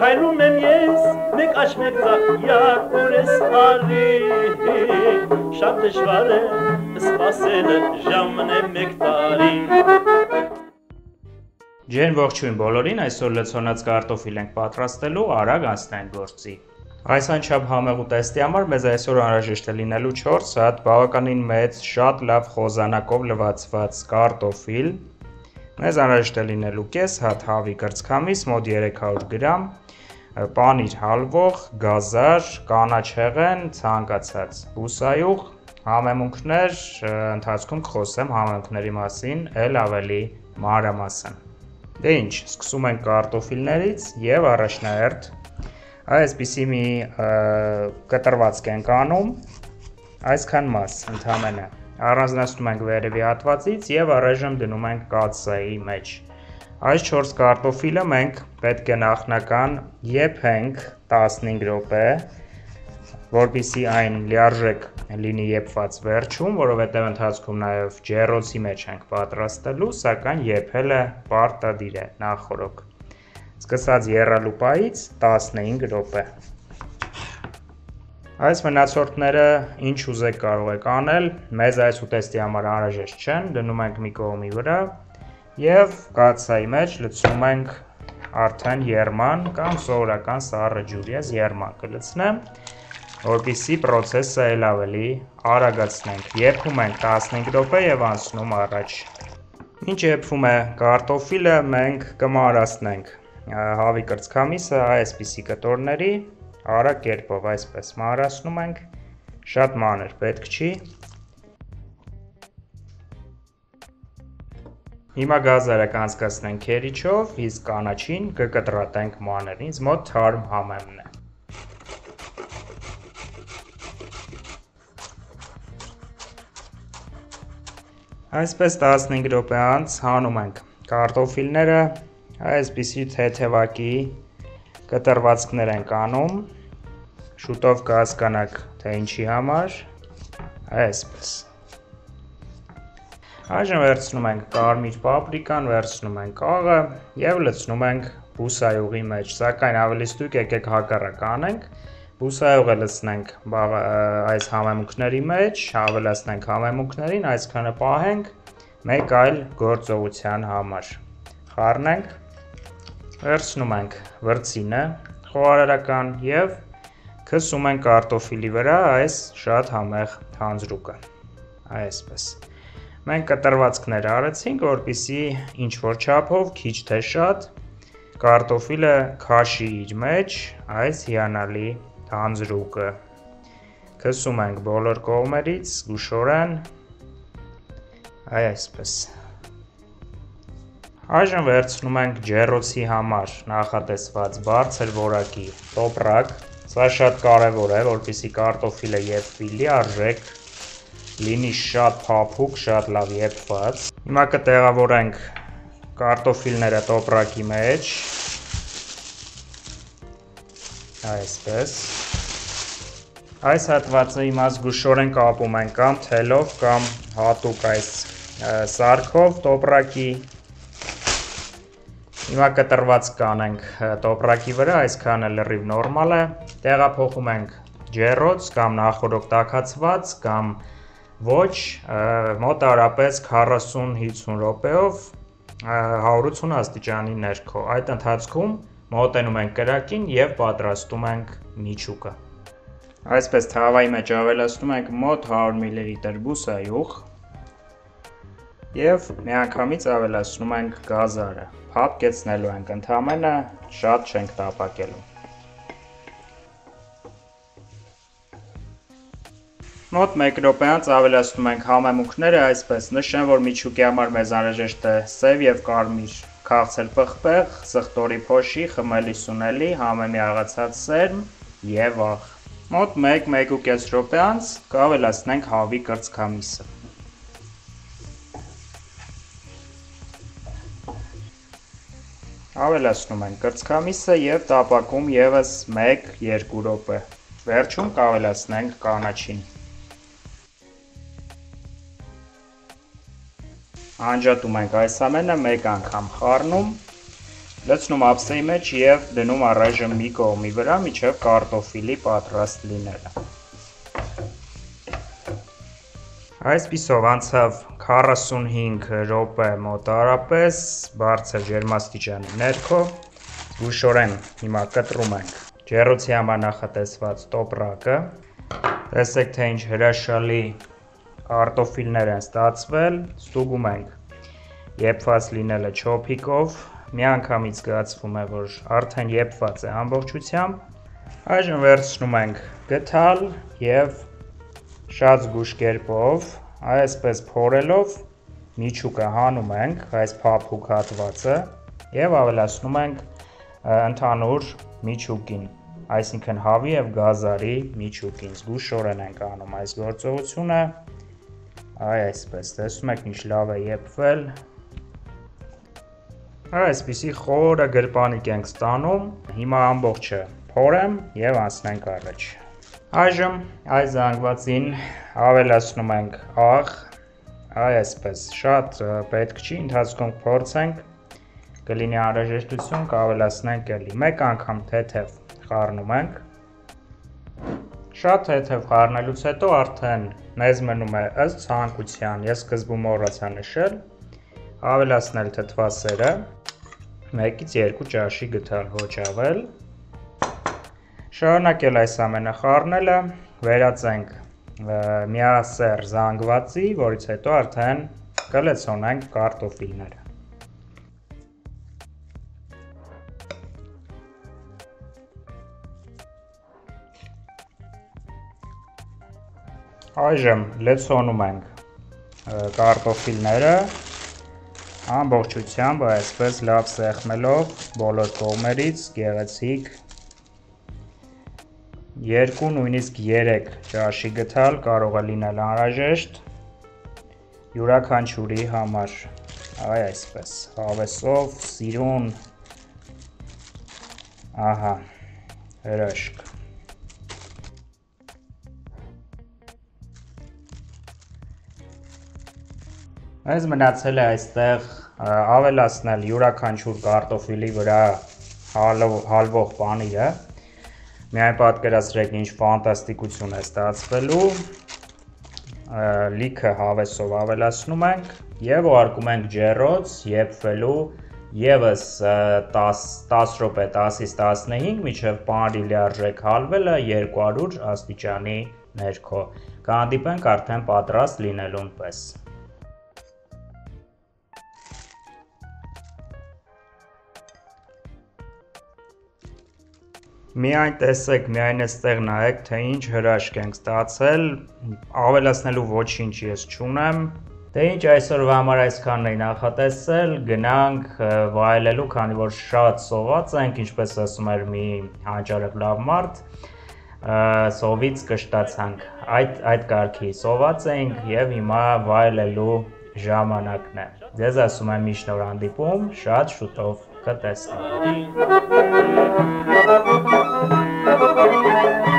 Քայլում եմ ես, մեկ աչ մեկ ձախ, յակուր ես արի, շատ դժվար է, սպասելը ժամն է մեկ տարի։ Ջեն ողջույն բոլորին, այսօր լցոնած կարտոֆիլ ենք պատրաստելու, արագ անցնենք գործի։ Այս անչափ համեղ ու տեստի համար մեզ այսօր անհրաժեշտ է լինելու 4 հատ բավականին մեծ, շատ լավ խոզանակով լվացված կարտոֆիլ, մեզ անհրաժեշտ է լինելու կես հատ հավի կրծքամիս, մոտ 300 գրամ, պանիր հալվող, գազար, կանաչ հեղեն, ցանկացած բուսայուղ, համեմունքներ, ընթացքում կխոսեմ համեմունքների մասին, էլ ավելի մանրամասն։ Դե ինչ, սկսում ենք կարտոֆիլներից եւ առաջնահերթ այսպիսի մի կտրվածք ենք անում, այսքան մաս ընդամենը առանձնացնում ենք վերևի հատվածից եւ առայժմ դնում ենք կաթսայի մեջ։ Այս 4 կարտոֆիլը մենք պետք է նախնական եփենք 15 րոպե, որպեսզի այն լիարժեք լինի եփված վերջում, որովհետև ընթացքում նաև ջեռոցի մեջ ենք պատրաստելու, սակայն եփելը պարտադիր է նախօրոք։ Սկսած եռալուպայից 15 րոպե։ Այս մնացորդները ինչ ուզեք կարող եք անել, մեզ այս ուտեստի համար անհրաժեշտ չեն, դնում ենք մի կողմի վրա եւ կաթսայի մեջ լցնում ենք արդեն եռման կամ սովորական սառը ջուր, ես եռման կլցնեմ, որպեսզի պրոցեսը էլ ավելի արագացնենք։ Եփում ենք 15 րոպե եւ անցնում առաջ։ Ինչ եփվում է կարտոֆիլը, մենք կմարացնենք հավի կրծքամիսը այսպիսի կտորների արագ կերպով, այսպես մարացնում ենք, շատ մանր պետք չի։ Հիմա գազարը կանցկացնենք քերիչով, իսկ կանաչին կկտրատենք մանր, ինձ մոտ թարմ համեմն է։ Այսպես 15 րոպե անց հանում ենք կարտոֆիլները, այսպիսի թեթևակի կտրվածքներ ենք անում, շուտով կհասկանաք թե ինչի համար, այսպես։ Այժմ վերցնում ենք կարմիր պապրիկան, վերցնում ենք աղը եւ լցնում ենք բուսայուղի մեջ, սակայն ավելի ստույգ եկեք հակառակ անենք, բուսայուղը լցնենք այս համեմունքների մեջ, ավելացնենք համեմունքներին, այսքանը պահենք մեկ այլ գործողության համար։ Խառնենք, վերցնում ենք վրձինը խոհարարական եւ քսում ենք կարտոֆիլի վրա այս շատ համեղ թանձրուկը, այսպես։ Մենք կտրվածքներ արեցինք, որպեսզի ինչ որ չափով, քիչ թե շատ, կարտոֆիլը քաշի իր մեջ այս հիանալի թանձրուկը։ Քսում ենք բոլոր կողմերից զգուշորեն, այսպես։ Այժմ վերցնում ենք ջեռոցի համար նախատեսված բարձր որակի տոպրակ, սա շատ կարևոր է, որպեսզի կարտոֆիլը եփվի, լիարժեք լինի, շատ փափուկ, շատ լավ եփված։ Հիմա կտեղավորենք կարտոֆիլները տոպրակի մեջ, այսպես։ Այս հատվածը հիմա զգուշորեն կապում ենք կամ թելով կամ հատուկ այս սարքով տոպրակի։ Հիմա կտրված կանենք տոպրակի վրա, այսքանը լրիվ նորմալ է։ Տեղափոխում ենք ջեռոց կամ նախօրոք տաքացված կամ ոչ, մոտավորապես 40-50 րոպեով 180 աստիճանի ներքո։ Այդ ընթացքում մոտենում ենք կրակին եւ պատրաստում ենք միջուկը։ Այսպես թավայի մեջ ավելացնում ենք մոտ 100 մլ բուսայուղ եւ միանգամից ավելացնում ենք գազարը։ Փափկեցնելու ենք ընդամենը, շատ չենք տապակելու։ Մոտ 1 րոպե անց ավելացնում ենք համեմունքները, այսպես։ Նշեմ, որ միջուկի համար մեզ անհրաժեշտ է սև եւ կարմիր քաղցր պղպեղ, սխտորի փոշի, խմելի սունելի, համեմի աղացած սերմ եւ աղ։ Մոտ 1-1.5 րոպե անց կավելացնենք հավի կրծքամիսը։ Ավելացնում ենք կրծքամիսը եւ տապակում եւս 1-2 րոպե։ Վերջում կավելացնենք կանաչին։ Անջատում ենք այս ամենը, մեկ անգամ խառնում Լցնում ափսեի մեջ եւ դնում առայժմ մի կողմի վրա մինչեւ կարտոֆիլի պատրաստ լինելը։ Այսպիսով անցավ 45 րոպե մոտարապես բարձր ջերմաստիճանի ներքո, զգուշորեն հիմա կտրում ենք ջեռուցի համար նախատեսված տոպրակը, տեսեք թե ինչ հրաշալի կարտոֆիլներ են ստացվել, ստուգում ենք եփված լինելը չոփիկով, միանգամից զգացվում է, որ արդեն եփված է ամբողջությամբ, այժմ վերցնում ենք գթալ եւ շատ զգուշ կերպով, այսպես փորելով միջուկը հանում ենք, այս փափուկ հատվածը եւ ավելացնում ենք ընդհանուր միջուկին, այսինքն հավի եւ գազարի միջուկին, զգուշորեն ենք անում այս գործողությունը, այսպես, տեսնում եք ինչ լավ է եփվել, այսպիսի խորը գրպանիկ ենք ստանում, հիմա ամբողջը փորեմ եւ անցնենք առաջ։ Այժմ այս զանգվածին ավելացնում ենք աղ, այսպես շատ պետք չի, ընթացքում փորձենք, կլինի անհրաժեշտություն, կավելացնենք էլի, մեկ անգամ թեթև խառնում ենք, շատ թեթև խառնելուց հետո արդեն մեզ մնում է ըստ ցանկության, ես սկզբում մոռացա նշել, ավելացնել թթվասերը, 1-2 ճաշի գթալ ոչ ավել, շարունակել այս ամենը խառնելը, վերածենք միասեռ զանգվածի, որից հետո արդեն կլցոնենք կարտոֆիլները։ Այժմ լցոնում ենք կարտոֆիլները, ամբողջությամբ այսպես լավ սեղմելով բոլոր կողմերից գեղեցիկ 2 նույնիսկ 3 ճաշի գթալ կարող է լինել անհրաժեշտ յուրաքանչյուրի համար, այսպես հավեսով, սիրուն, ահա, հրաշք։ Այս մնացել է այստեղ ավելացնել յուրաքանչյուր կարտոֆիլի վրա հալվող պանիրը, միայն պատկերացրեք ինչ ֆանտաստիկություն է ստացվելու, լիքը հավեսով ավելացնում ենք եւ ուղարկում ենք ջեռոց եփվելու եւս 10 րոպե 10-ից 15 մինչեւ պանիրի լիարժեք հալվելը 200 աստիճանի ներքո։ Կհանդիպենք արդեն պատրաստ լինելուն պես։ Միայն տեսեք, միայն այստեղ նայեք, թե ինչ հրաշք ենք ստացել, ավելացնելու ոչինչ ես չունեմ, դե ինչ այսօրվա համար այսքանն էի նախատեսել, գնանք վայելելու, քանի որ շատ սոված ենք, ինչպես ասում էր մի հանճարակ լավ մարդ, սովից կշտացանք, այդ կարգի սոված ենք եւ հիմա վայելելու ժամանակն է։ Ձեզ ասում եմ մի շնորհ հանդիպում, շատ շուտով կտեսնենք։ Thank you.